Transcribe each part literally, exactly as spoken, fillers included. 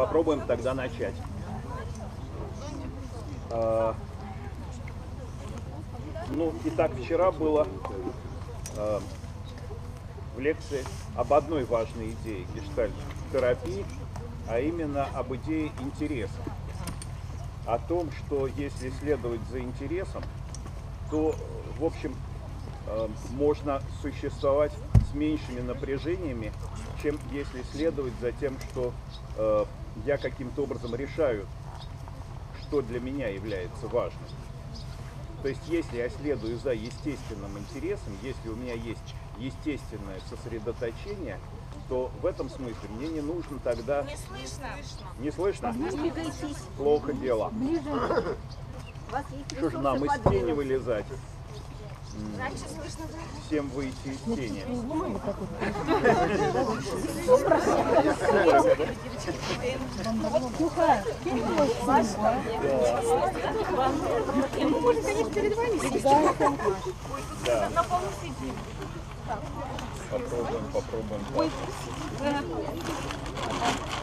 Попробуем тогда начать. А, ну, итак, вчера было а, в лекции об одной важной идее гештальт-терапии, а именно об идее интереса. О том, что если следовать за интересом, то, в общем, можно существовать с меньшими напряжениями, чем если следовать за тем, что э, я каким-то образом решаю, что для меня является важным. То есть, если я следую за естественным интересом, если у меня есть естественное сосредоточение, то в этом смысле мне не нужно тогда... Не слышно. Не слышно? Плохо дело. Что же нам из тени вылезать? Всем выйти из тени. Попробуем, попробуем.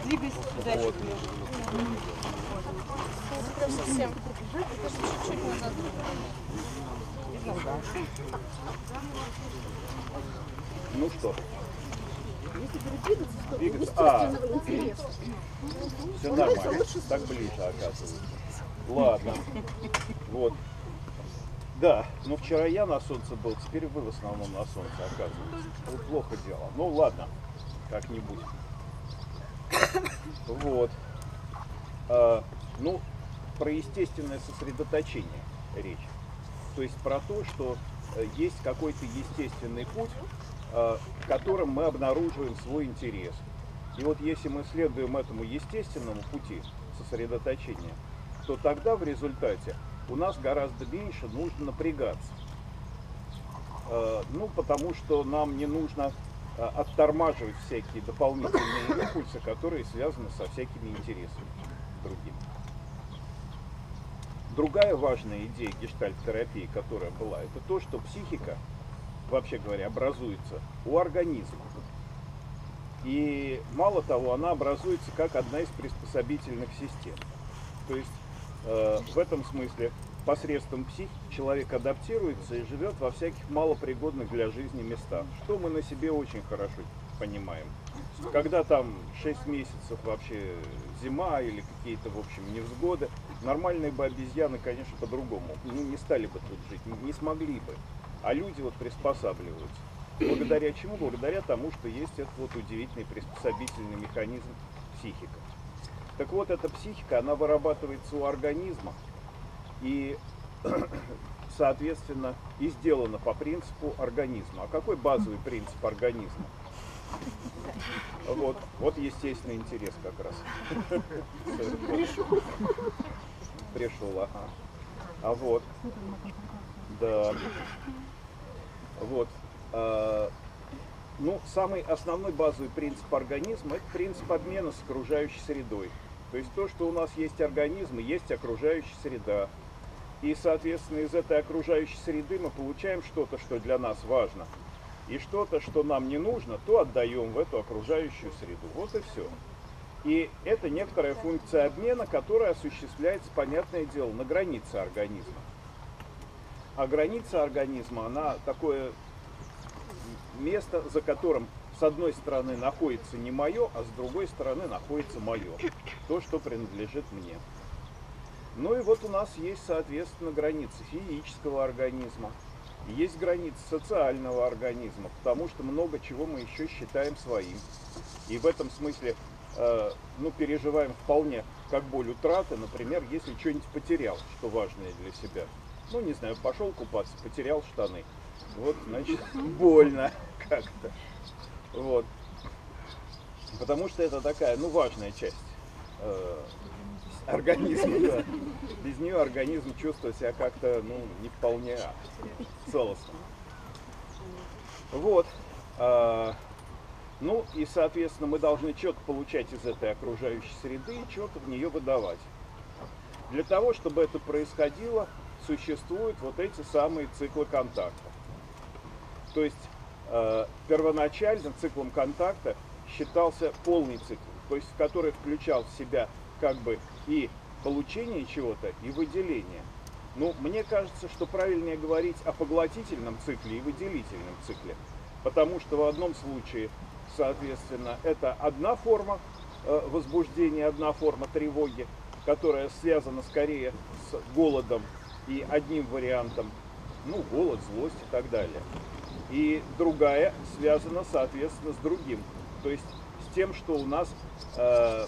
Двигайся туда. Прям совсем. Чуть-чуть назад. Ну что? Двигаться. А, все нормально. Так ближе, оказывается. Ладно. Вот. Да, но вчера я на солнце был, теперь вы в основном на солнце, оказывается. Вот плохо дело. Ну ладно, как-нибудь. Вот. А, ну, про естественное сосредоточение речь. То есть про то, что есть какой-то естественный путь, которым мы обнаруживаем свой интерес. И вот если мы следуем этому естественному пути сосредоточения, то тогда в результате у нас гораздо меньше нужно напрягаться. Ну, потому что нам не нужно оттормаживать всякие дополнительные импульсы, которые связаны со всякими интересами другими. Другая важная идея гештальт-терапии, которая была, это то, что психика, вообще говоря, образуется у организма. И мало того, она образуется как одна из приспособительных систем. То есть э, в этом смысле посредством психики человек адаптируется и живет во всяких малопригодных для жизни местах, что мы на себе очень хорошо понимаем. Когда там шесть месяцев вообще зима или какие-то, в общем, невзгоды, нормальные бы обезьяны, конечно, по-другому. Ну, не стали бы тут жить, не смогли бы. А люди вот приспосабливаются. Благодаря чему? Благодаря тому, что есть этот вот удивительный приспособительный механизм психика. Так вот, эта психика, она вырабатывается у организма и, соответственно, и сделана по принципу организма. А какой базовый принцип организма? Вот, вот естественный интерес как раз. Пришел. Пришел, ага. А вот. Да. Вот. А, ну, самый основной базовый принцип организма – это принцип обмена с окружающей средой. То есть то, что у нас есть организм, и есть окружающая среда. И, соответственно, из этой окружающей среды мы получаем что-то, что для нас важно. И что-то, что нам не нужно, то отдаем в эту окружающую среду. Вот и все. И это некоторая функция обмена, которая осуществляется, понятное дело, на границе организма. А граница организма, она такое место, за которым с одной стороны находится не мое, а с другой стороны находится мое. То, что принадлежит мне. Ну и вот у нас есть, соответственно, границы физического организма. Есть границы социального организма, потому что много чего мы еще считаем своим. И в этом смысле э, ну, переживаем вполне как боль утраты, например, если что-нибудь потерял, что важное для себя. Ну, не знаю, пошел купаться, потерял штаны. Вот, значит, больно как-то. Вот. Потому что это такая, ну, важная часть э, организма. Да. Без нее организм чувствует себя как-то, ну, не вполне целостно. Вот. Ну, и, соответственно, мы должны что-то получать из этой окружающей среды и что-то в нее выдавать. Для того, чтобы это происходило, существуют вот эти самые циклы контакта. То есть, первоначально циклом контакта считался полный цикл. то есть который включал в себя как бы и получение чего-то, и выделение. Но мне кажется, что правильнее говорить о поглотительном цикле и выделительном цикле, потому что в одном случае, соответственно, это одна форма возбуждения, одна форма тревоги, которая связана скорее с голодом и одним вариантом, ну, голод, злость и так далее. И другая связана, соответственно, с другим, то есть с тем, что у нас э,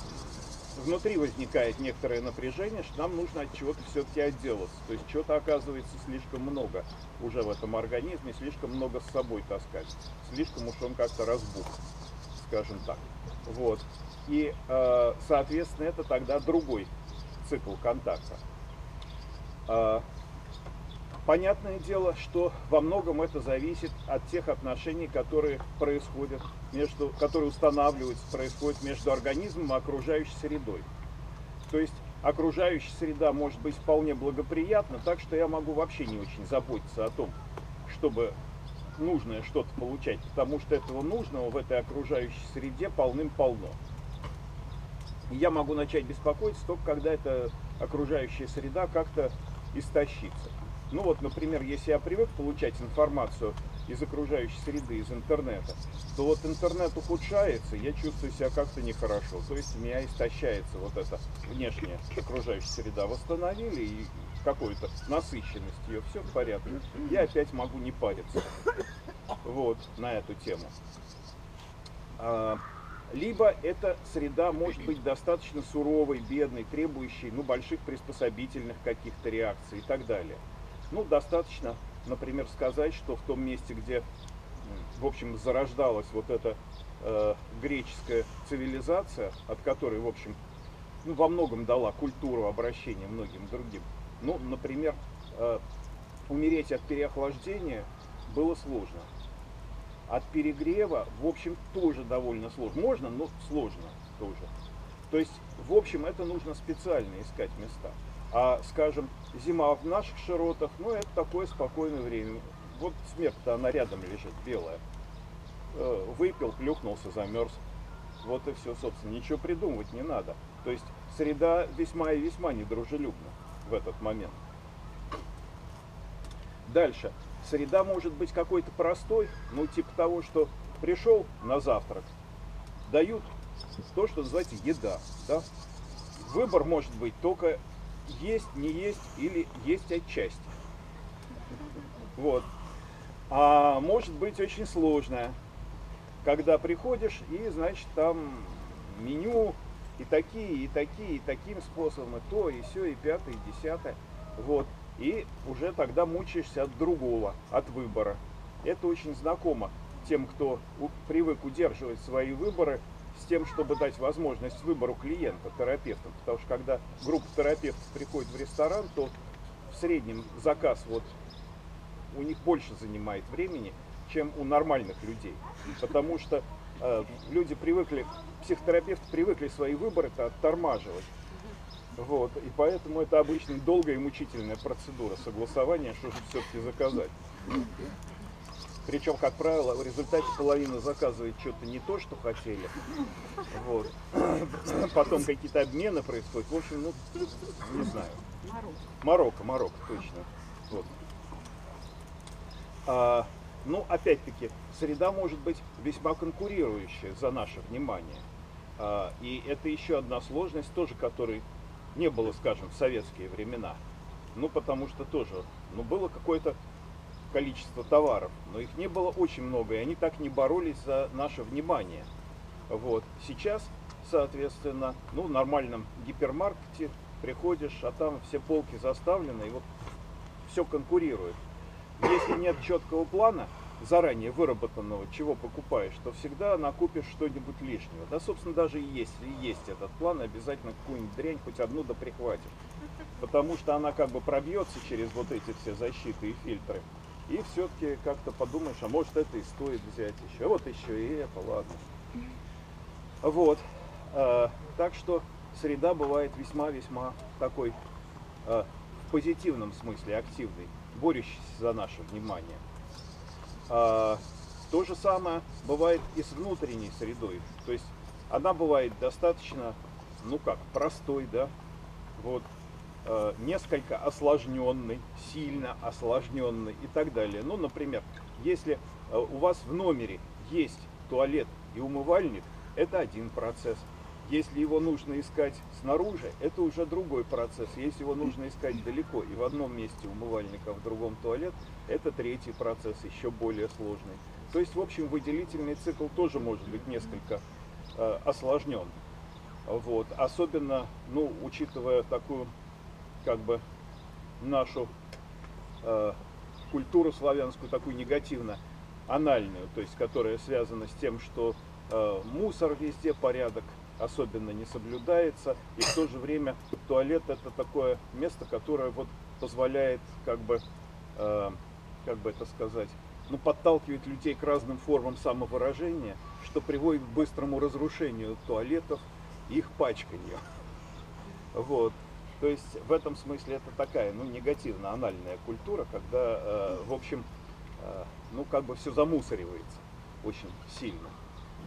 внутри возникает некоторое напряжение, что нам нужно от чего-то все-таки отделаться. То есть чего-то оказывается слишком много уже в этом организме, слишком много с собой таскать, слишком уж он как-то разбух, скажем так. Вот. И, э, соответственно, это тогда другой цикл контакта. Э, Понятное дело, что во многом это зависит от тех отношений, которые происходят, между, которые устанавливаются, происходят между организмом и окружающей средой. То есть окружающая среда может быть вполне благоприятна, так что я могу вообще не очень заботиться о том, чтобы нужное что-то получать, потому что этого нужного в этой окружающей среде полным-полно. И я могу начать беспокоиться только когда эта окружающая среда как-то истощится. Ну вот, например, если я привык получать информацию из окружающей среды, из интернета, то вот интернет ухудшается, я чувствую себя как-то нехорошо. То есть у меня истощается вот эта внешняя окружающая среда. Восстановили и какую-то насыщенность ее, все в порядке. Я опять могу не париться вот на эту тему. Либо эта среда может быть достаточно суровой, бедной, требующей, ну, больших приспособительных каких-то реакций и так далее. Ну, достаточно, например, сказать, что в том месте, где, в общем, зарождалась вот эта э, греческая цивилизация, от которой, в общем, ну, во многом дала культуру обращения многим другим, ну, например, э, умереть от переохлаждения было сложно. От перегрева, в общем, тоже довольно сложно. Можно, но сложно тоже. То есть, в общем, это нужно специально искать места. А, скажем, зима в наших широтах, ну, это такое спокойное время. Вот смерть-то, она рядом лежит, белая. Выпил, плюхнулся, замерз. Вот и все, собственно, ничего придумывать не надо. То есть среда весьма и весьма недружелюбна в этот момент. Дальше. Среда может быть какой-то простой, ну, типа того, что пришел на завтрак, дают то, что называется еда, да? Выбор может быть только... есть, не есть или есть отчасти. Вот. А может быть очень сложная, когда приходишь и, значит, там меню и такие, и такие, и таким способом, и то, и все, и пятое, и десятое. Вот. И уже тогда мучаешься от другого, от выбора. Это очень знакомо тем, кто привык удерживать свои выборы, с тем, чтобы дать возможность выбору клиента, терапевтам. Потому что когда группа терапевтов приходит в ресторан, то в среднем заказ вот у них больше занимает времени, чем у нормальных людей. Потому что э, люди привыкли, психотерапевты привыкли свои выборы-то оттормаживать. Вот. И поэтому это обычно долгая и мучительная процедура согласования, что же все-таки заказать. Причем, как правило, в результате половина заказывает что-то не то, что хотели. Вот. Потом какие-то обмены происходят. В общем, ну, не знаю. Марокко. Марокко, точно. Вот. А, ну, опять-таки, среда может быть весьма конкурирующая за наше внимание. А, и это еще одна сложность, тоже которой не было, скажем, в советские времена. Ну, потому что тоже, ну, было какое-то... количество товаров, но их не было очень много, и они так не боролись за наше внимание. Вот. Сейчас, соответственно, ну, в нормальном гипермаркете приходишь, а там все полки заставлены, и вот все конкурирует. Если нет четкого плана, заранее выработанного, чего покупаешь, то всегда накупишь что-нибудь лишнего. Да, собственно, даже если есть этот план, обязательно какую-нибудь дрянь, хоть одну да прихватишь. Потому что она как бы пробьется через вот эти все защиты и фильтры. И все-таки как-то подумаешь, а может это и стоит взять еще. Вот еще и это, ладно. Вот. Так что среда бывает весьма-весьма такой, в позитивном смысле, активной, борющейся за наше внимание. То же самое бывает и с внутренней средой. То есть Она бывает достаточно, ну как, простой, да, вот, э, несколько осложненной, сильно осложненной и так далее. Ну, например, если э, у вас в номере есть туалет и умывальник, это один процесс. Если его нужно искать снаружи, это уже другой процесс. Если его нужно искать далеко и в одном месте умывальник, а в другом туалет, это третий процесс, еще более сложный. То есть, в общем, выделительный цикл тоже может быть несколько э, осложнен. Вот. Особенно, ну, учитывая такую, как бы, нашу э, культуру славянскую, такую негативно-анальную, то есть, которая связана с тем, что э, мусор везде, порядок особенно не соблюдается, и в то же время туалет — это такое место, которое вот позволяет, как бы, э, как бы это сказать, ну, подталкивает людей к разным формам самовыражения, что приводит к быстрому разрушению туалетов и их пачканью. Вот. То есть в этом смысле это такая, ну, негативно-анальная культура, когда, э, в общем, э, ну, как бы все замусоривается очень сильно.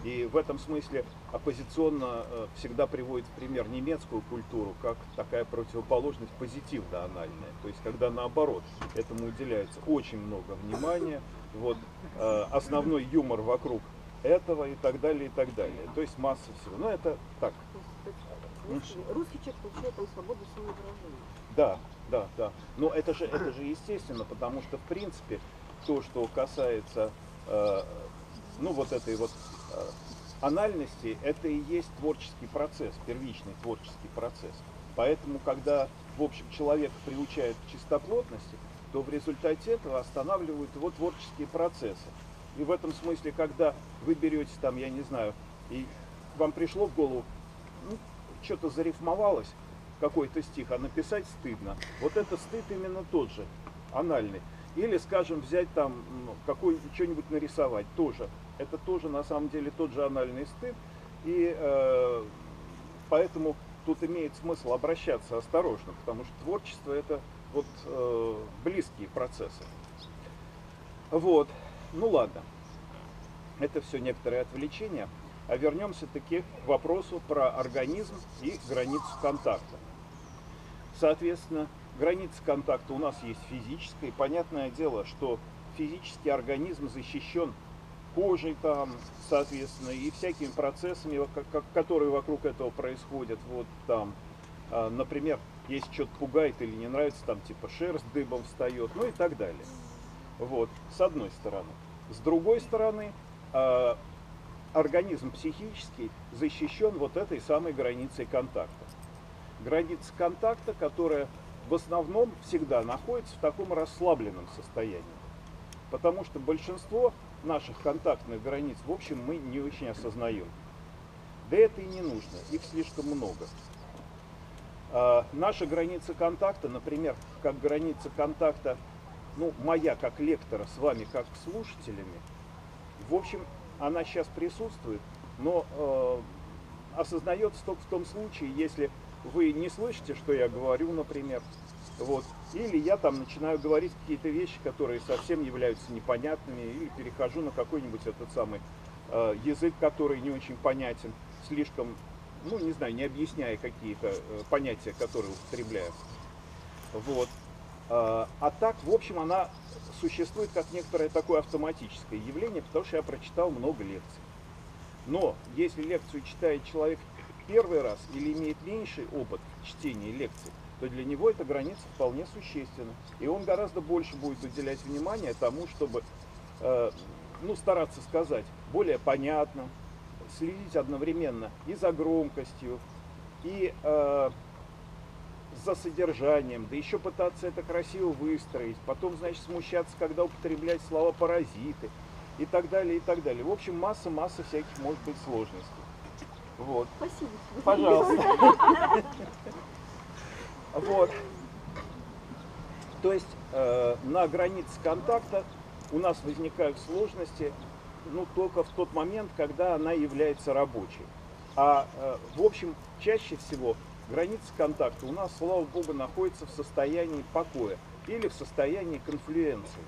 И в этом смысле оппозиционно всегда приводит в пример немецкую культуру как такая противоположность позитивно-анальная. То есть когда наоборот этому уделяется очень много внимания, вот, основной юмор вокруг этого и так далее, и так далее. То есть масса всего. Но это так. Русский, русский человек получает там свободу самовыражения. Да, да, да. Но это же, это же естественно, потому что в принципе то, что касается ну вот этой вот анальности, это и есть творческий процесс, первичный творческий процесс. Поэтому, когда, в общем, человек приучает к чистоплотности, то в результате этого останавливают его творческие процессы. И в этом смысле, когда вы берете там, я не знаю, и вам пришло в голову, ну, что-то зарифмовалось, какой-то стих, а написать стыдно. Вот это стыд именно тот же, анальный. Или, скажем, взять там, что-нибудь нарисовать, тоже. Это тоже, на самом деле, тот же анальный стыд. И э, поэтому тут имеет смысл обращаться осторожно, потому что творчество – это вот, э, близкие процессы. Вот. Ну ладно. Это все некоторые отвлечения. А вернемся-таки к вопросу про организм и границу контакта. Соответственно, граница контакта у нас есть физическая, и понятное дело, что физический организм защищен кожей там, соответственно, и всякими процессами, которые вокруг этого происходят. Вот там, например, если что-то пугает или не нравится, там типа шерсть дыбом встает, ну и так далее. Вот, с одной стороны. С другой стороны, организм психический защищен вот этой самой границей контакта. Граница контакта, которая в основном всегда находится в таком расслабленном состоянии. Потому что большинство наших контактных границ, в общем, мы не очень осознаем. Да это и не нужно, их слишком много. Э, наша граница контакта, например, как граница контакта, ну, моя как лектора, с вами как слушателями, в общем, она сейчас присутствует, но э, осознается только в том случае, если вы не слышите, что я говорю, например, вот, или я там начинаю говорить какие-то вещи, которые совсем являются непонятными, или перехожу на какой-нибудь этот самый э, язык, который не очень понятен, слишком, ну, не знаю, не объясняя какие-то э, понятия, которые употребляю. Вот. Э, а так, в общем, она существует как некоторое такое автоматическое явление, потому что я прочитал много лекций. Но если лекцию читает человек первый раз или имеет меньший опыт чтения лекций, то для него эта граница вполне существенна. И он гораздо больше будет уделять внимание тому, чтобы э, ну, стараться сказать более понятно, следить одновременно и за громкостью, и э, за содержанием, да еще пытаться это красиво выстроить, потом, значит, смущаться, когда употреблять слова «паразиты» и так далее, и так далее. В общем, масса-масса всяких, может быть, сложностей. Вот. Спасибо. Пожалуйста. Вот. То есть э, на границе контакта у нас возникают сложности, ну, только в тот момент, когда она является рабочей. А э, в общем, чаще всего граница контакта у нас, слава богу, находится в состоянии покоя или в состоянии конфлюенции.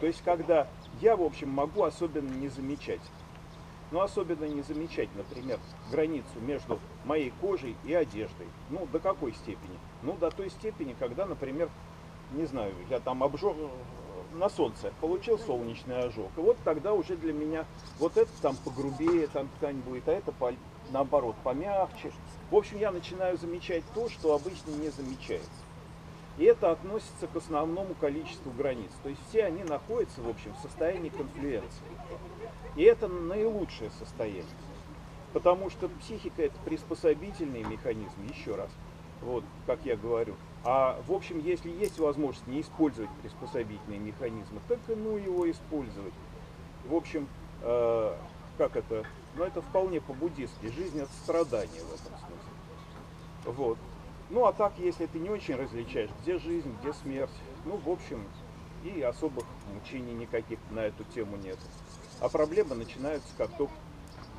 То есть когда я, в общем, могу особенно не замечать. но особенно не замечать, например, границу между моей кожей и одеждой. Ну, до какой степени? Ну, до той степени, когда, например, не знаю, я там обжег на солнце, получил солнечный ожог. И вот тогда уже для меня вот это там погрубее там ткань будет, а это по, наоборот помягче. В общем, я начинаю замечать то, что обычно не замечается. И это относится к основному количеству границ. То есть все они находятся, в общем, в состоянии конфлюенции. И это наилучшее состояние. Потому что психика — это приспособительный механизм, еще раз, вот как я говорю. А в общем, если есть возможность не использовать приспособительные механизмы, так и ну его использовать. В общем, э, как это? Ну это вполне по-буддистски. Жизнь — это страдание в этом смысле. Вот. Ну а так, если ты не очень различаешь, где жизнь, где смерть, ну в общем, и особых мучений никаких на эту тему нет. А проблемы начинаются, как только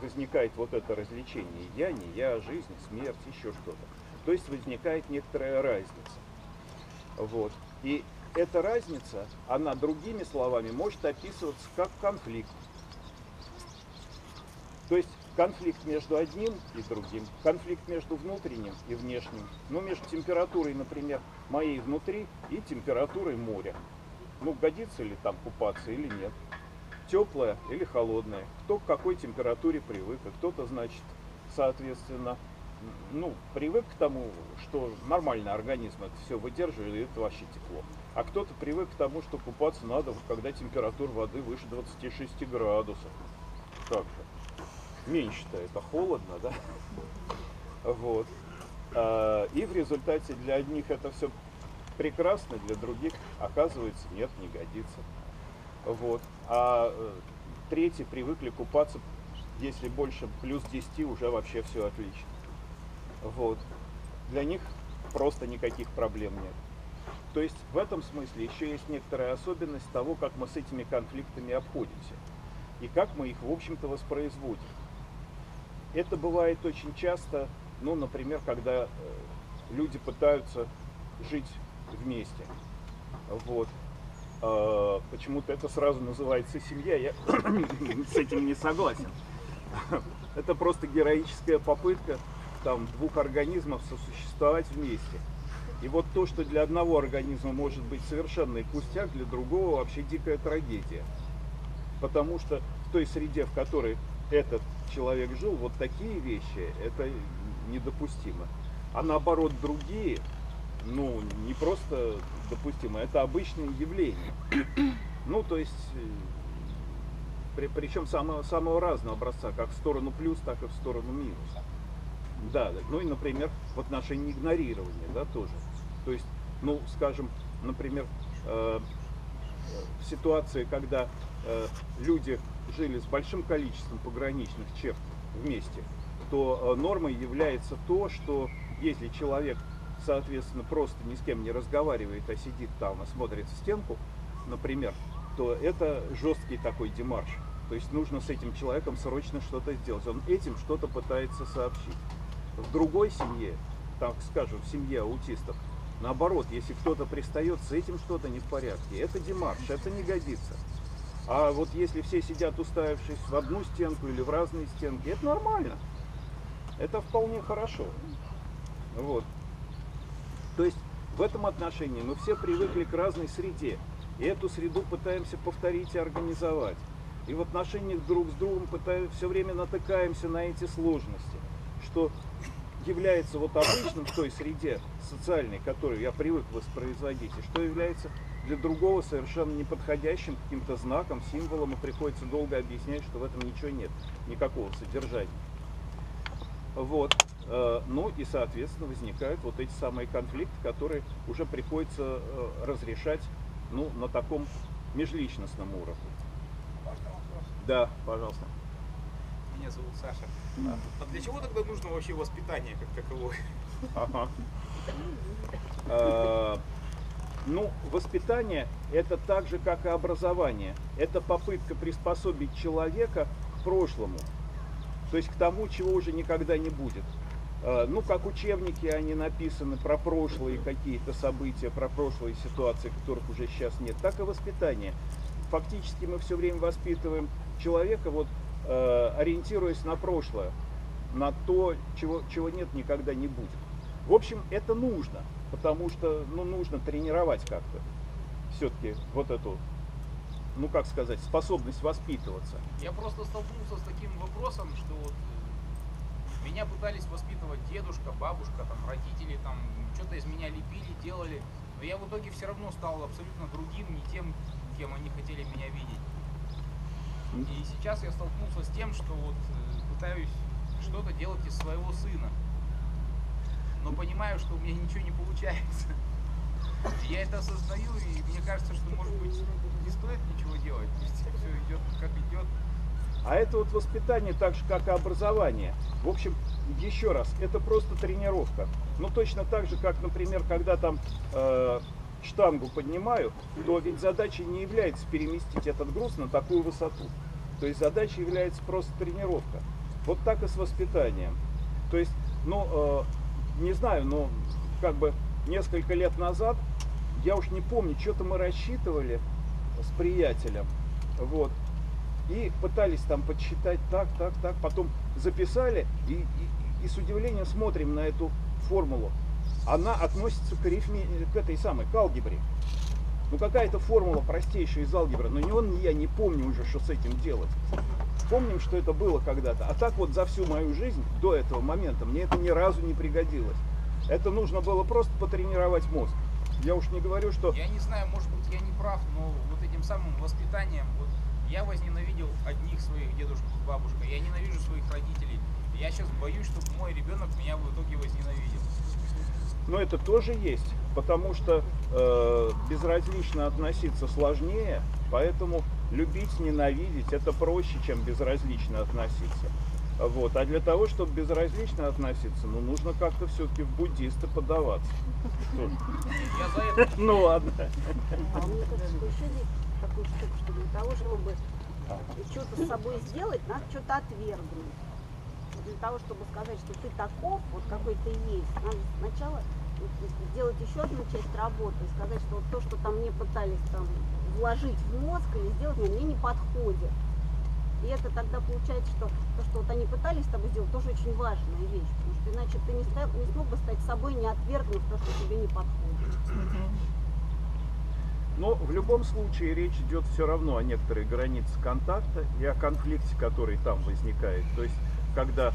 возникает вот это различение: я, не я, жизнь, смерть, еще что-то. То есть возникает некоторая разница. Вот. И эта разница, она другими словами может описываться как конфликт. То есть конфликт между одним и другим, конфликт между внутренним и внешним, ну между температурой, например, моей внутри и температурой моря. Ну, годится ли там купаться или нет, теплое или холодное, кто к какой температуре привык, а кто-то, значит, соответственно, ну, привык к тому, что нормально организм это все выдерживает, и это вообще тепло. А кто-то привык к тому, что купаться надо, когда температура воды выше двадцати шести градусов. Так же. Меньше-то это холодно, да? Вот. И в результате для одних это все прекрасно, для других, оказывается, нет, не годится. Вот. А третьи привыкли купаться, если больше плюс десяти, уже вообще все отлично. Вот. Для них просто никаких проблем нет. То есть в этом смысле еще есть некоторая особенность того, как мы с этими конфликтами обходимся и как мы их, в общем-то, воспроизводим. Это бывает очень часто, ну, например, когда люди пытаются жить вместе. Вот. Почему-то это сразу называется семья, я с этим не согласен. Это просто героическая попытка там двух организмов сосуществовать вместе. И вот то, что для одного организма может быть совершенный пустяк, для другого вообще дикая трагедия. Потому что в той среде, в которой этот человек жил, вот такие вещи, это недопустимо. А наоборот, другие, ну, не просто допустимо, это обычное явление. Ну, то есть, при, причем самого, самого разного образца, как в сторону плюс, так и в сторону минус. Да, ну и, например, в отношении игнорирования, да, тоже. То есть, ну, скажем, например, э, в ситуации, когда э, люди жили с большим количеством пограничных черт вместе, то э, нормой является то, что если человек, соответственно, просто ни с кем не разговаривает, а сидит там и смотрит в стенку, например, то это жесткий такой демарш. То есть нужно с этим человеком срочно что-то сделать. Он этим что-то пытается сообщить. В другой семье, так скажем, в семье аутистов, наоборот, если кто-то пристает, с этим что-то не в порядке. Это демарш, это не годится. А вот если все сидят, уставившись в одну стенку или в разные стенки, это нормально. Это вполне хорошо. Вот. То есть в этом отношении мы все привыкли к разной среде. И эту среду пытаемся повторить и организовать. И в отношениях друг с другом пытаем, все время натыкаемся на эти сложности, что является вот обычным в той среде социальной, которую я привык воспроизводить, и что является для другого совершенно неподходящим каким-то знаком, символом, и приходится долго объяснять, что в этом ничего нет, никакого содержания. Вот. Ну и, соответственно, возникают вот эти самые конфликты, которые уже приходится разрешать, ну, на таком межличностном уровне. Да, пожалуйста. Меня зовут Саша. Да. А для чего тогда нужно вообще воспитание как таковое? Ага. А, ну, воспитание — это так же, как и образование. Это попытка приспособить человека к прошлому. То есть к тому, чего уже никогда не будет. А, ну, как учебники, они написаны про прошлые какие-то события, про прошлые ситуации, которых уже сейчас нет, так и воспитание. Фактически мы все время воспитываем человека вот ориентируясь на прошлое, на то, чего, чего нет, никогда не будет. В общем, это нужно, потому что ну, нужно тренировать как-то все-таки вот эту, ну как сказать, способность воспитываться. Я просто столкнулся с таким вопросом, что вот меня пытались воспитывать дедушка, бабушка, там, родители, там, что-то из меня лепили, делали, но я в итоге все равно стал абсолютно другим, не тем, кем они хотели меня видеть. И сейчас я столкнулся с тем, что вот пытаюсь что-то делать из своего сына, но понимаю, что у меня ничего не получается. Я это осознаю, и мне кажется, что, может быть, не стоит ничего делать, пусть все идет как идет. А это вот воспитание так же, как и образование. В общем, еще раз, это просто тренировка. Ну, точно так же, как, например, когда там э, штангу поднимаю, то ведь задачей не является переместить этот груз на такую высоту. То есть задачей является просто тренировка. Вот так и с воспитанием. То есть, ну, э, не знаю, но как бы несколько лет назад, я уж не помню, что-то мы рассчитывали с приятелем, вот, и пытались там подсчитать так, так, так, потом записали и, и, и с удивлением смотрим на эту формулу. Она относится к, рифме, к этой самой, к алгебре. Ну какая-то формула простейшая из алгебры, но ни он, ни я не помню уже, что с этим делать. Помним, что это было когда-то, а так вот за всю мою жизнь до этого момента мне это ни разу не пригодилось. Это нужно было просто потренировать мозг. Я уж не говорю, что... Я не знаю, может быть, я не прав, но вот этим самым воспитанием вот, я возненавидел одних своих дедушек и бабушек, я ненавижу своих родителей. Я сейчас боюсь, чтобы мой ребенок меня в итоге возненавидел. Но это тоже есть, потому что э, безразлично относиться сложнее, поэтому любить, ненавидеть – это проще, чем безразлично относиться. Вот. А для того, чтобы безразлично относиться, ну, нужно как-то все-таки в буддисты поддаваться. Ну ладно. А мне кажется, что еще есть такую штуку, что для того, чтобы что-то с собой сделать, надо что-то отвергнуть. Для того, чтобы сказать, что ты таков, вот какой ты есть, надо сначала сделать еще одну часть работы, сказать, что вот то, что там мне пытались там вложить в мозг или сделать, мне не подходит. И это тогда получается, что то, что вот они пытались с тобой сделать, тоже очень важная вещь. Потому что иначе ты не, став, не смог бы стать собой, не отвергнув то, что тебе не подходит. Но в любом случае речь идет все равно о некоторой границе контакта и о конфликте, который там возникает. То есть, когда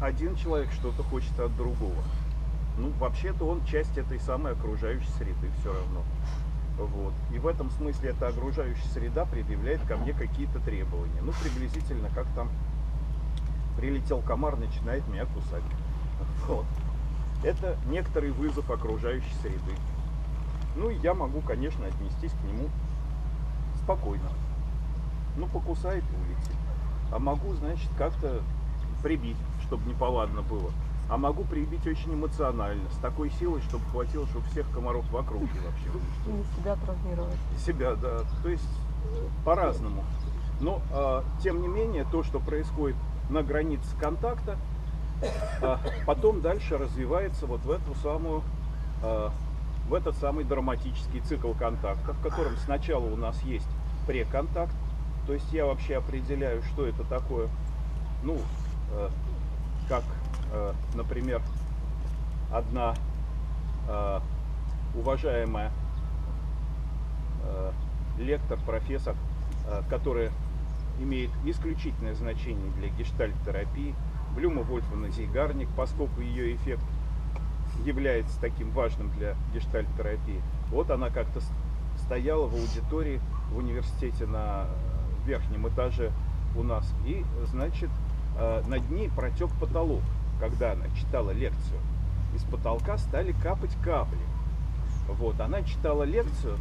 один человек что-то хочет от другого. Ну, вообще-то он часть этой самой окружающей среды все равно. Вот. И в этом смысле эта окружающая среда предъявляет ко мне какие-то требования. Ну, приблизительно, как там прилетел комар, начинает меня кусать. Вот. Это некоторый вызов окружающей среды. Ну, и я могу, конечно, отнестись к нему спокойно. Ну, покусает и улетит. А могу, значит, как-то прибить, чтобы неповадно было. А могу прибить очень эмоционально, с такой силой, чтобы хватило, чтобы всех комаров в округе вообще. Не себя травмировать. Себя, да. То есть по-разному. Но, а, тем не менее, то, что происходит на границе контакта, а, потом дальше развивается вот в эту самую, а, в этот самый драматический цикл контакта, в котором сначала у нас есть преконтакт, то есть я вообще определяю, что это такое, ну, а, как... Например, одна э, уважаемая э, лектор, профессор, э, которая имеет исключительное значение для гештальт-терапии, Блюма Вульфовна Зейгарник, поскольку ее эффект является таким важным для гештальт-терапии. Вот она как-то стояла в аудитории в университете на верхнем этаже у нас, и, значит, э, над ней протек потолок. Когда она читала лекцию, из потолка стали капать капли. Вот, она читала лекцию,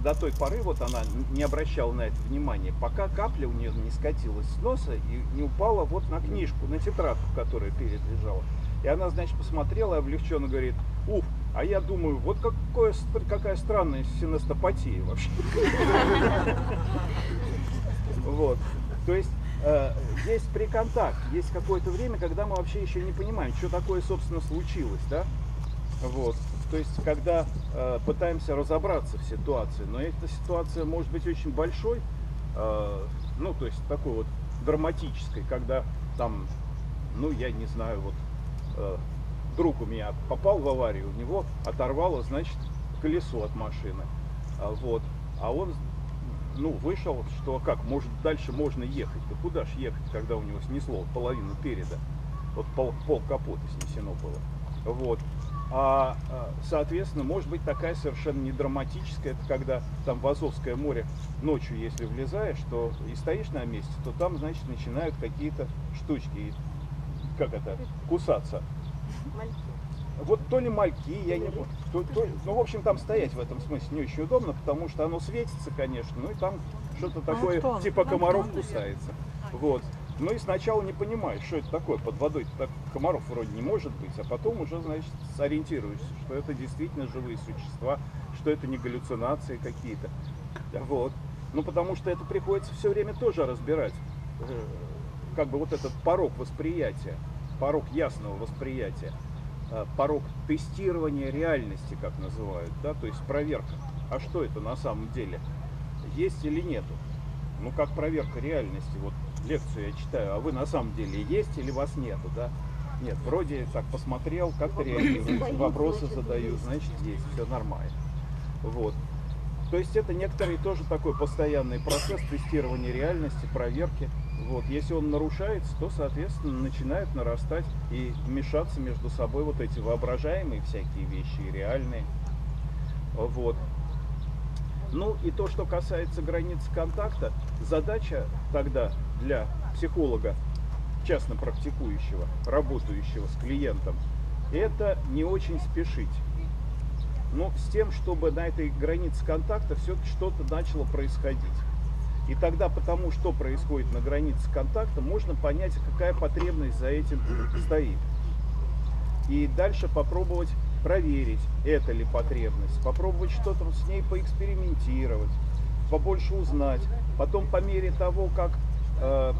до той поры вот она не обращала на это внимания, пока капля у нее не скатилась с носа и не упала вот на книжку, на тетрадку, которая перед лежала. И она, значит, посмотрела и облегченно говорит: уф, а я думаю, вот какое, какая странная синестопатия вообще. Вот, то есть... Есть преконтакт, есть какое-то время, когда мы вообще еще не понимаем, что такое, собственно, случилось, да? Вот. То есть, когда э, пытаемся разобраться в ситуации, но эта ситуация может быть очень большой, э, ну, то есть, такой вот драматической, когда там, ну я не знаю, вот э, друг у меня попал в аварию, у него оторвало, значит, колесо от машины, а, вот, а он, ну, вышел, что как, может, дальше можно ехать, да куда ж ехать, когда у него снесло половину переда, вот пол, пол капота снесено было, вот. А, соответственно, может быть такая совершенно не драматическая, это когда там в Азовское море ночью, если влезаешь, то и стоишь на месте, то там, значит, начинают какие-то штучки, как это, кусаться. Мальки. Вот то ли мальки, я не помню. То, то, ну, в общем, там стоять в этом смысле не очень удобно, потому что оно светится, конечно, ну и там что-то такое, а типа комаров кусается. Вот. Ну и сначала не понимаешь, что это такое, под водой так комаров вроде не может быть, а потом уже, значит, сориентируешься, что это действительно живые существа, что это не галлюцинации какие-то. Вот. Ну потому что это приходится все время тоже разбирать, как бы вот этот порог восприятия, порог ясного восприятия, порог тестирования реальности, как называют, да, то есть проверка, а что это на самом деле, есть или нету. Ну как проверка реальности, вот. Лекцию я читаю, а вы на самом деле есть или вас нету, да? Нет, вроде так посмотрел, как-то реагируешь, вопросы задаю, значит есть, все нормально. Вот. То есть это некоторый тоже такой постоянный процесс тестирования реальности, проверки. Вот. Если он нарушается, то, соответственно, начинают нарастать и мешаться между собой вот эти воображаемые всякие вещи и реальные. Вот. Ну и то, что касается границ контакта, задача тогда для психолога, частно практикующего, работающего с клиентом, это не очень спешить, но с тем, чтобы на этой границе контакта все-таки что-то начало происходить. И тогда потому, что происходит на границе контакта, можно понять, какая потребность за этим стоит. И дальше попробовать проверить, это ли потребность, попробовать что-то с ней поэкспериментировать, побольше узнать. Потом по мере того, как э,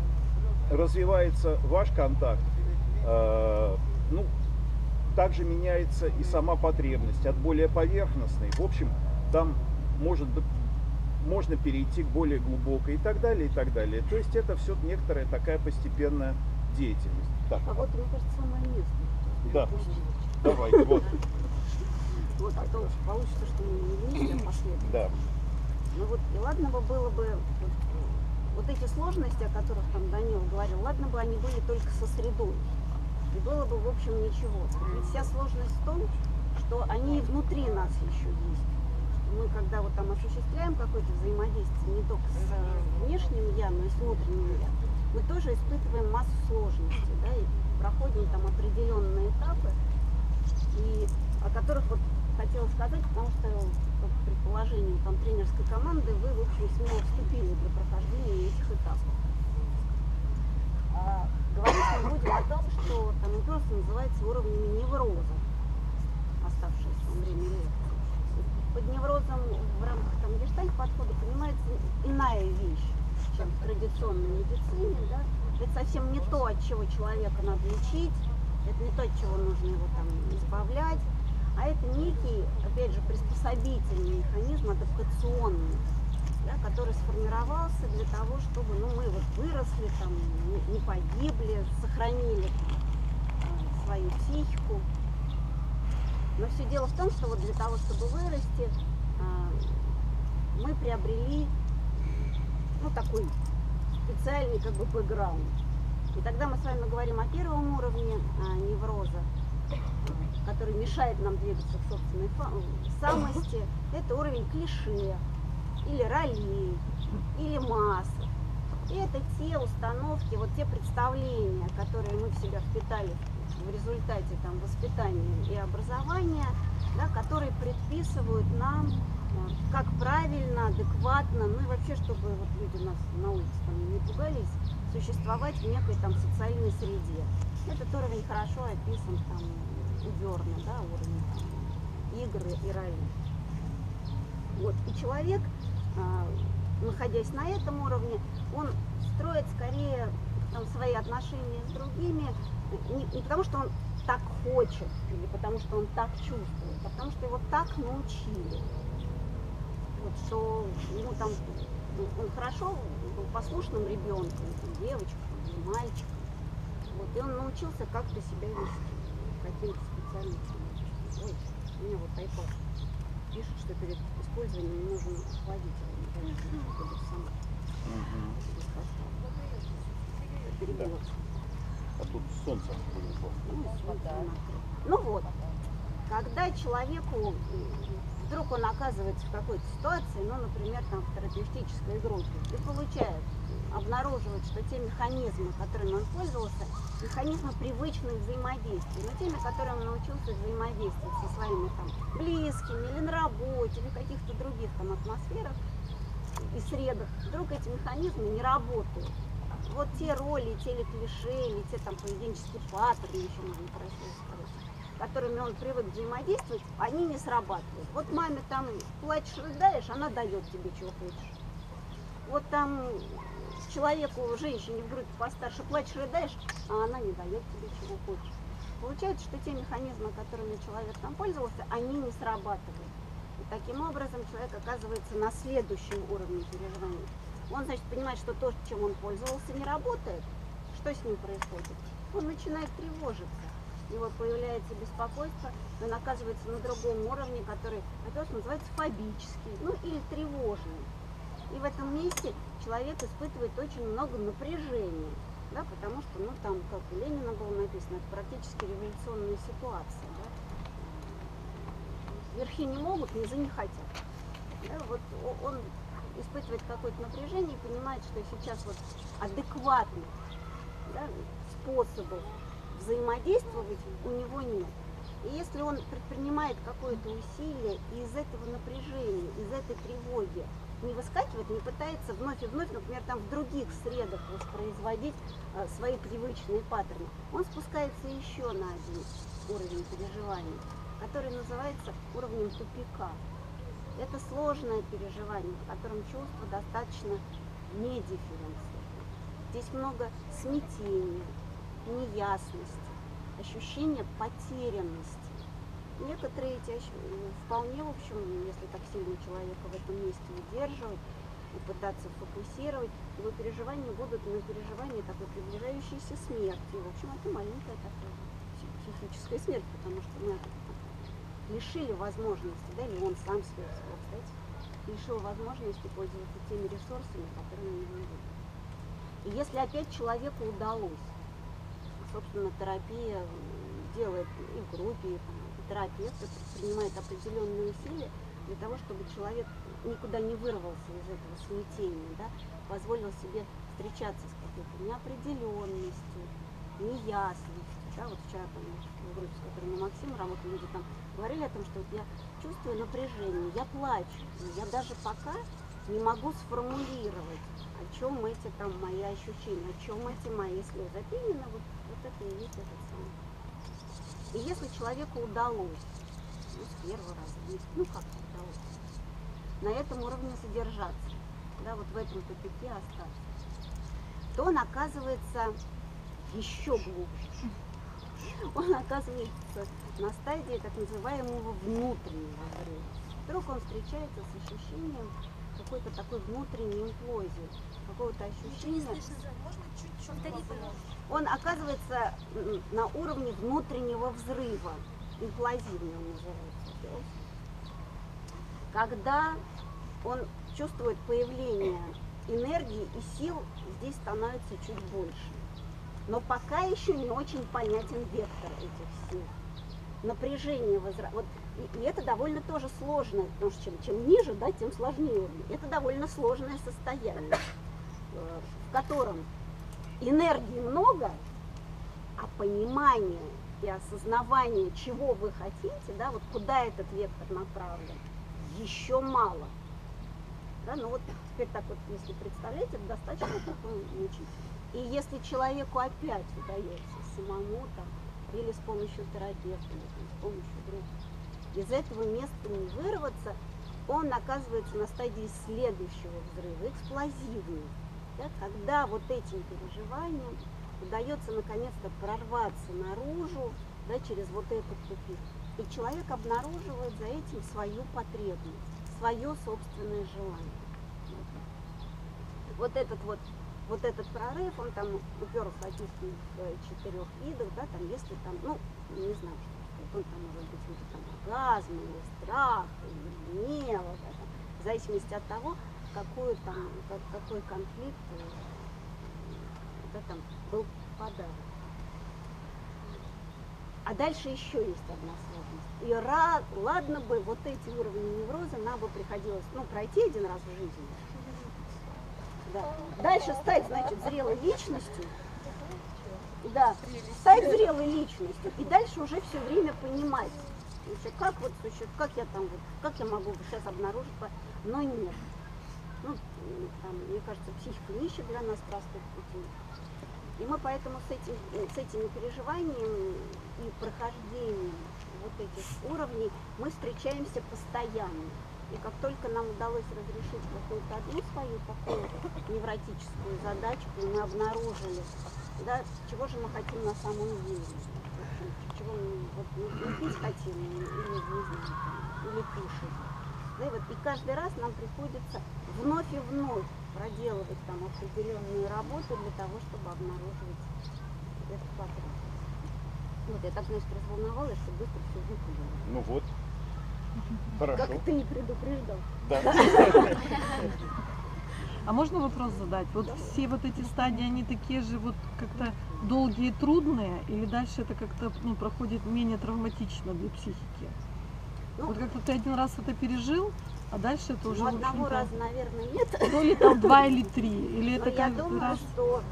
развивается ваш контакт, э, ну, также меняется и сама потребность от более поверхностной. В общем, там может, можно перейти к более глубокой и так далее, и так далее. То есть это все некоторая такая постепенная деятельность. Так. А вот, мне кажется, самое местное. Да. Давай, вот. Вот, а то получится, что мы не вместе последовательно. Да. Ну вот, и ладно бы было бы, вот, вот эти сложности, о которых там Данил говорил, ладно бы они были только со средой. И было бы, в общем, ничего. Ведь вся сложность в том, что они внутри нас еще есть. Мы, когда вот там осуществляем какое-то взаимодействие, не только с внешним «я», но и с внутренним «я», мы тоже испытываем массу сложностей, да, и проходим там определенные этапы, и о которых вот хотела сказать, потому что по предположению там тренерской команды вы, в общем, смело вступили для прохождения этих этапов. А, говорить мы будем о том, что там просто называется уровнями невроза, оставшиеся во время лекции. Под неврозом в рамках там гештальт-подхода понимается иная вещь, чем в традиционной медицине, да? Это совсем не то, от чего человека надо лечить, это не то, от чего нужно его там избавлять, а это некий, опять же, приспособительный механизм, адаптационный, да, который сформировался для того, чтобы, ну, мы вот выросли, там, не погибли, сохранили там свою психику. Но все дело в том, что вот для того, чтобы вырасти, мы приобрели, ну, такой специальный, как бы, бэкграунд. И тогда мы с вами говорим о первом уровне а, невроза, а, который мешает нам двигаться к собственной самости. Это уровень клише, или ролей, или масок. И это те установки, вот те представления, которые мы в себя впитали в результате там воспитания и образования, да, которые предписывают нам, как правильно, адекватно, ну и вообще, чтобы вот люди нас на улице там не пугались, существовать в некой там социальной среде. Этот уровень хорошо описан там у Бёрна, да, уровень там игры и ролей. Вот, и человек, находясь на этом уровне, он строит скорее там свои отношения с другими, не, не потому что он так хочет, или потому что он так чувствует, а потому что его так научили. Вот, что ему там он хорошо был послушным ребенком, девочкой, мальчиком. Вот, и он научился как-то себя вести, каким-то специальным. Ой, мне вот iPad пишет, что перед использованием нужен охладитель. Я не знаю, что буду сама. Да. А тут солнце. Ну, ну вот, когда человеку вдруг он оказывается в какой-то ситуации, ну, например, там в терапевтической группе, и получает, обнаруживает, что те механизмы, которыми он пользовался, механизмы привычных взаимодействий, но теми, которыми он научился взаимодействовать со своими там близкими, или на работе, или в каких-то других там атмосферах и средах, вдруг эти механизмы не работают. Вот те роли, те ли клише, или те там поведенческие паттерны, еще можно хорошо сказать, которыми он привык взаимодействовать, они не срабатывают. Вот маме там плачешь, рыдаешь, она дает тебе, чего хочешь. Вот там человеку, женщине в группе постарше, плачешь, рыдаешь, а она не дает тебе, чего хочешь. Получается, что те механизмы, которыми человек там пользовался, они не срабатывают. И таким образом человек оказывается на следующем уровне переживания. Он, значит, понимает, что то, чем он пользовался, не работает. Что с ним происходит? Он начинает тревожиться. У него появляется беспокойство, он оказывается на другом уровне, который, опять же, называется фобический, ну или тревожный. И в этом месте человек испытывает очень много напряжения, да, потому что, ну там, как у Ленина было написано, это практически революционная ситуация. Да. Верхи не могут, низы не хотят. Да, вот он испытывает какое-то напряжение и понимает, что сейчас вот адекватных, да, способов взаимодействовать у него нет. И если он предпринимает какое-то усилие и из этого напряжения, из этой тревоги не выскакивает, не пытается вновь и вновь, например, там в других средах воспроизводить э, свои привычные паттерны, он спускается еще на один уровень переживания, который называется уровнем тупика. Это сложное переживание, в котором чувство достаточно недифференцировано. Здесь много смятения, неясности, ощущение потерянности. Некоторые эти вполне, в общем, если так сильно человека в этом месте удерживать и пытаться фокусировать, его переживания будут на переживании такой приближающейся смерти. В общем, это маленькая такая психическая смерть, потому что мы лишили возможности, да, или он сам себя, кстати, лишил возможности пользоваться теми ресурсами, которые у него были. И если опять человеку удалось, собственно, терапия делает и в группе, и, и терапевт предпринимает определенные усилия для того, чтобы человек никуда не вырвался из этого смятения, да, позволил себе встречаться с какой-то неопределенностью, неясностью. Да, вот вчера там, в группе, с которой мы Максим работали, люди там говорили о том, что вот я чувствую напряжение, я плачу, я даже пока не могу сформулировать, о чем эти там мои ощущения, о чем эти мои слезы. Это именно вот, вот это и есть этот самый. И если человеку удалось, ну, с первого раза, ну как-то удалось, на этом уровне содержаться, да, вот в этом тупике остаться, то он оказывается еще глубже. Он оказывается на стадии так называемого внутреннего взрыва. Вдруг он встречается с ощущением какой-то такой внутренней имплозии, какого-то ощущения. Он оказывается на уровне внутреннего взрыва, имплозивный он называется. Когда он чувствует появление энергии и сил, здесь становится чуть больше. Но пока еще не очень понятен вектор этих сил. Напряжение возрастает. Вот. И, и это довольно тоже сложное, потому что чем, чем ниже, да, тем сложнее. Это довольно сложное состояние, в котором энергии много, а понимание и осознавание, чего вы хотите, да, вот куда этот вектор направлен, еще мало. Да, ну вот теперь так вот, если представлять, это достаточно такой мучитель. И если человеку опять удается самому там, или с помощью терапевта, или с помощью друга, из этого места не вырваться, он оказывается на стадии следующего взрыва, эксплозивного. Да, когда вот этим переживаниям удается наконец-то прорваться наружу, да, через вот этот тупик. И человек обнаруживает за этим свою потребность, свое собственное желание. вот этот вот, вот этот прорыв, он там уперся в очистку четырех видов, да, там, если там, ну, не знаю, он там может быть или там оргазм, или страх, или гнев, да, там, в зависимости от того, какую, там, как, какой конфликт, да, там, был подарок. А дальше еще есть одна сложность. И ра, ладно бы вот эти уровни невроза нам бы приходилось, ну, пройти один раз в жизни. Да. Дальше стать, значит, зрелой личностью. Да, стать зрелой личностью. И дальше уже все время понимать, как вот как я там, как я могу сейчас обнаружить, но нет. Ну, там, мне кажется, психика не ищет для нас простых путей. И мы поэтому с этим, с этими переживаниями и прохождением вот этих уровней мы встречаемся постоянно. И как только нам удалось разрешить какую-то одну свою такую невротическую задачку, мы обнаружили, да, чего же мы хотим на самом деле. Чего мы вот, не пить хотим, или, не знаю, или кушать. Да, и, вот, и каждый раз нам приходится вновь и вновь проделывать там определенные работы для того, чтобы обнаруживать этот патрон. Вот, я так, значит, разволновалась, что быстро все выкурила. Ну вот. Хорошо. Как ты не предупреждал. Да. А можно вопрос задать? Вот да. Все вот эти стадии, они такие же вот как-то долгие и трудные, или дальше это как-то, ну, проходит менее травматично для психики? Ну, вот как-то ты один раз это пережил, а дальше это уже, ну, одного раза, наверное, нет. То ли там два или три, или это как-то... Я думаю, раз... что,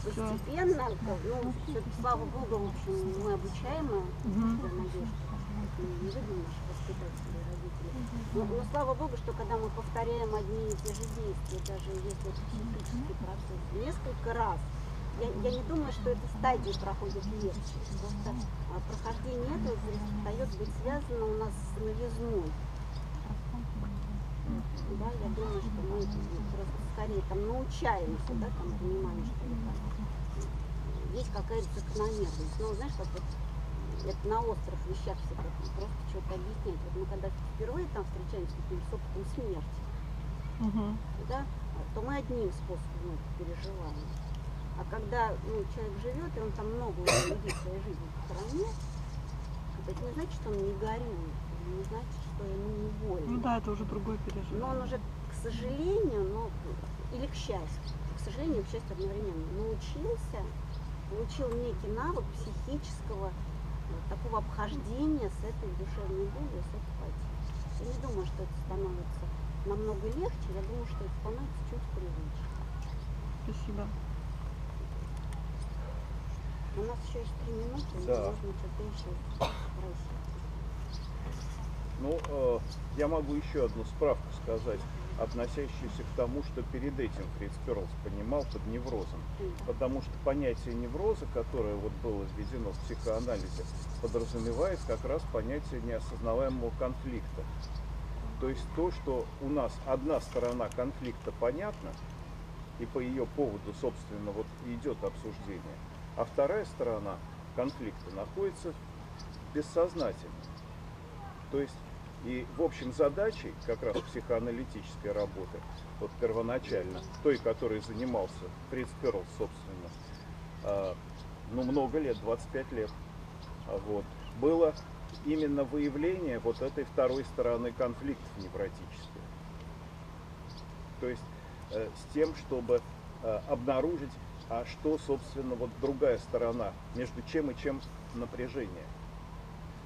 что постепенно, ну, слава Богу, в общем, мы обучаемые, угу. Я надеюсь, что мы не видим наших воспитателей, родителей. Но, но слава Богу, что когда мы повторяем одни и те же действия, даже если это психический процесс, несколько раз, Я, я не думаю, что эта стадия проходит легче. Просто а, прохождение этого перестает быть связано у нас с новизной. Да, я думаю, что мы просто скорее там научаемся, да, там понимаем, что там, есть какая-то закономерность. Но, знаешь, как вот это на острых вещах все так, просто что-то объяснять. Вот мы когда впервые там встречаемся с таким собственным смертью, угу. Да, то мы одним способом переживаем. А когда, ну, человек живет, и он там много людей в своей жизни похоронил, это не значит, что он не горюет, не значит, что ему не больно. Ну да, это уже другой переживание. Но он уже, к сожалению, но, или к счастью, к сожалению, к счастью одновременно, научился, получил некий навык психического вот, такого обхождения с этой душевной болью, с этой потерей. Я не думаю, что это становится намного легче, я думаю, что это становится чуть привычнее. Спасибо. У нас еще есть три минуты, да. Можно что-то еще спросить. Ну, э, я могу еще одну справку сказать, относящуюся к тому, что перед этим Фриц Перлз понимал под неврозом. Потому что понятие невроза, которое вот было введено в психоанализе, подразумевает как раз понятие неосознаваемого конфликта. То есть то, что у нас одна сторона конфликта понятна, и по ее поводу, собственно, вот идет обсуждение. А вторая сторона конфликта находится бессознательно. То есть, и в общем задачей как раз психоаналитической работы, вот первоначально, той, которой занимался Фриц Перлз, собственно, ну много лет, двадцать пять лет, вот, было именно выявление вот этой второй стороны конфликтов невротических. То есть, с тем, чтобы обнаружить, а что, собственно, вот другая сторона, между чем и чем напряжение.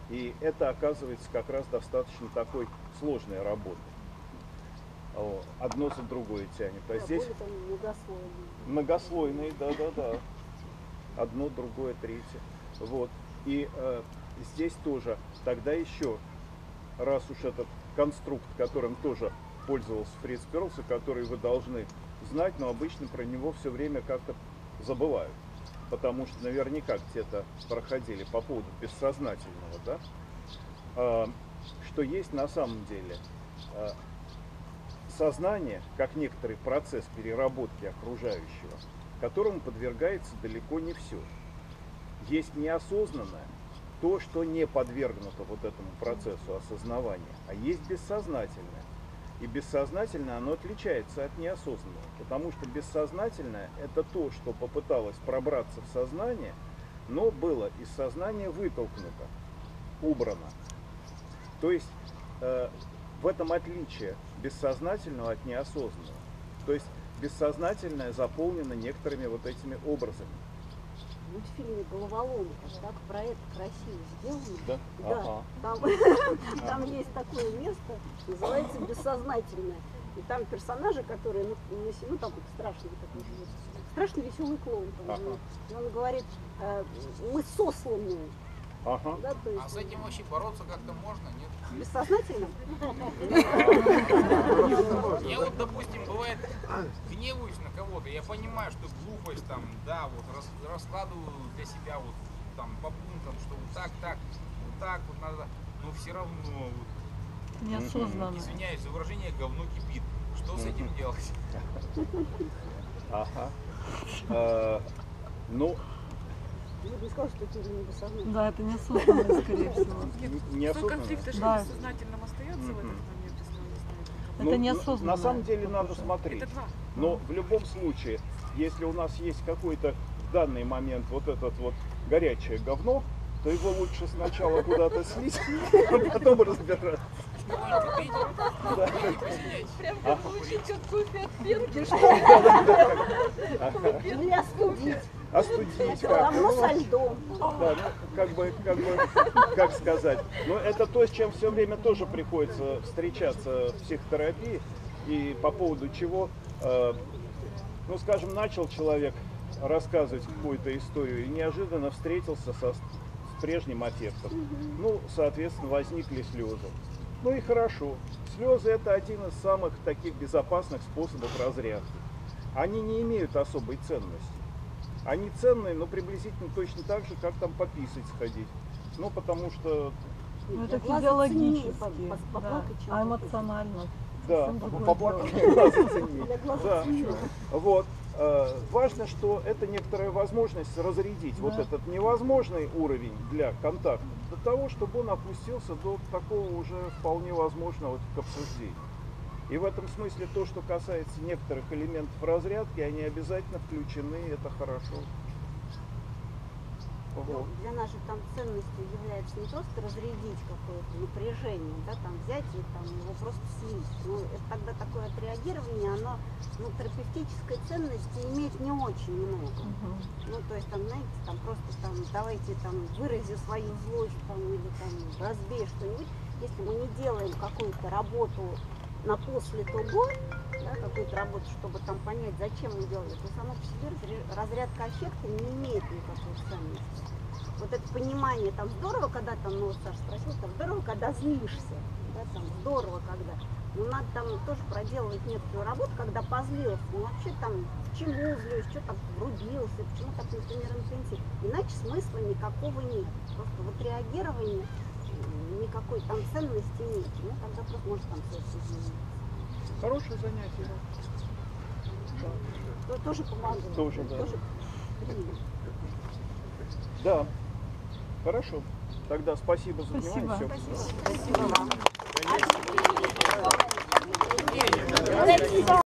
И это оказывается как раз достаточно такой сложной работой. Одно за другое тянет. А здесь многослойные, да-да-да. Одно, другое, третье. Вот. И э, здесь тоже, тогда еще, раз уж этот конструкт, которым тоже пользовался Фриц Перлз, который вы должны знать, но обычно про него все время как-то забывают, потому что наверняка где-то проходили по поводу бессознательного, да, а, что есть на самом деле а, сознание, как некоторый процесс переработки окружающего, которому подвергается далеко не все. Есть неосознанное, то, что не подвергнуто вот этому процессу осознавания, а есть бессознательное, И бессознательное, оно отличается от неосознанного, потому что бессознательное – это то, что попыталось пробраться в сознание, но было из сознания вытолкнуто, убрано. То есть э, в этом отличие бессознательного от неосознанного. То есть бессознательное заполнено некоторыми вот этими образами. В мультфильме «Головоломка», так, про это красиво сделано. Да? Да, ага. Там, ага. Там есть такое место, называется «Бессознательное». И там персонажи, которые, ну, ну там страшный, такой, страшный веселый клоун. Ага. Он говорит, э, мы сосланные. Ага. Да, то есть... А с этим вообще бороться как-то можно, нет? Бессознательно? Я вот, допустим, бывает, гневаюсь на кого-то, я понимаю, что глупость там, да, вот раскладываю для себя вот там по пунктам, что вот так, так, вот так вот надо, но все равно вот, неосознанно. Извиняюсь за выражение, говно кипит. Что с этим делать? Ага. Ну. Я бы не сказал, что это уже не бессознательно. Да, это неосознанно, скорее всего. Неосознанно. Конфликты же да. Бессознательным остается в этом моменте, если он не знает. Это ну, неосознанно. На самом деле надо смотреть. Но в любом случае, если у нас есть какой-то в данный момент вот этот вот горячее говно, то его лучше сначала куда-то слить, а потом разбираться. Прям как лучить от кофе от пенки, что ли? Или остудить. Остудить. Давно со льдом. Да, ну, как бы, как бы, как сказать. Но это то, с чем все время тоже приходится встречаться в психотерапии. И по поводу чего, э, ну, скажем, начал человек рассказывать какую-то историю и неожиданно встретился со, с прежним аффектом. Ну, соответственно, возникли слезы. Ну и хорошо. Слезы – это один из самых таких безопасных способов разрядки. Они не имеют особой ценности. Они ценные, но приблизительно точно так же, как там пописать сходить. Ну, потому что… Ну, это физиологически, да. А эмоционально. Да, поплакать глаза ценнее. Да. Вот. Важно, что это некоторая возможность разрядить да. вот этот невозможный уровень для контакта до того, чтобы он опустился до такого уже вполне возможного к обсуждению. И в этом смысле то, что касается некоторых элементов разрядки, они обязательно включены, это хорошо. Ого. Для наших там ценностей является не просто разрядить какое-то напряжение, да, там взять и там, его просто слить. Ну, это тогда такое отреагирование, оно ну, терапевтической ценности имеет не очень много. Угу. Ну, то есть, там, знаете, там просто там давайте там вырази свою злость там, или там разбей что-нибудь. Если мы не делаем какую-то работу на после того, да, какую-то работу, чтобы там понять, зачем мы делаем. То само по себе разрядка аффекта не имеет никакой ценности. Вот это понимание, там здорово, когда там, ну, Саша спросил, там здорово, когда злишься, да, там здорово, когда. Но надо там тоже проделывать некоторую работу, когда позлился, ну вообще там, почему злюсь, что там врубился, почему так, например, интенсив. Иначе смысла никакого нет. Просто вот реагирование никакой там ценности нет. Ну, тогда просто может там все изменить. Хорошее занятие. Да. Тоже помогает. Тоже, да. Тоже... да. Хорошо. Тогда спасибо за спасибо. Внимание. Все. Спасибо. Спасибо вам.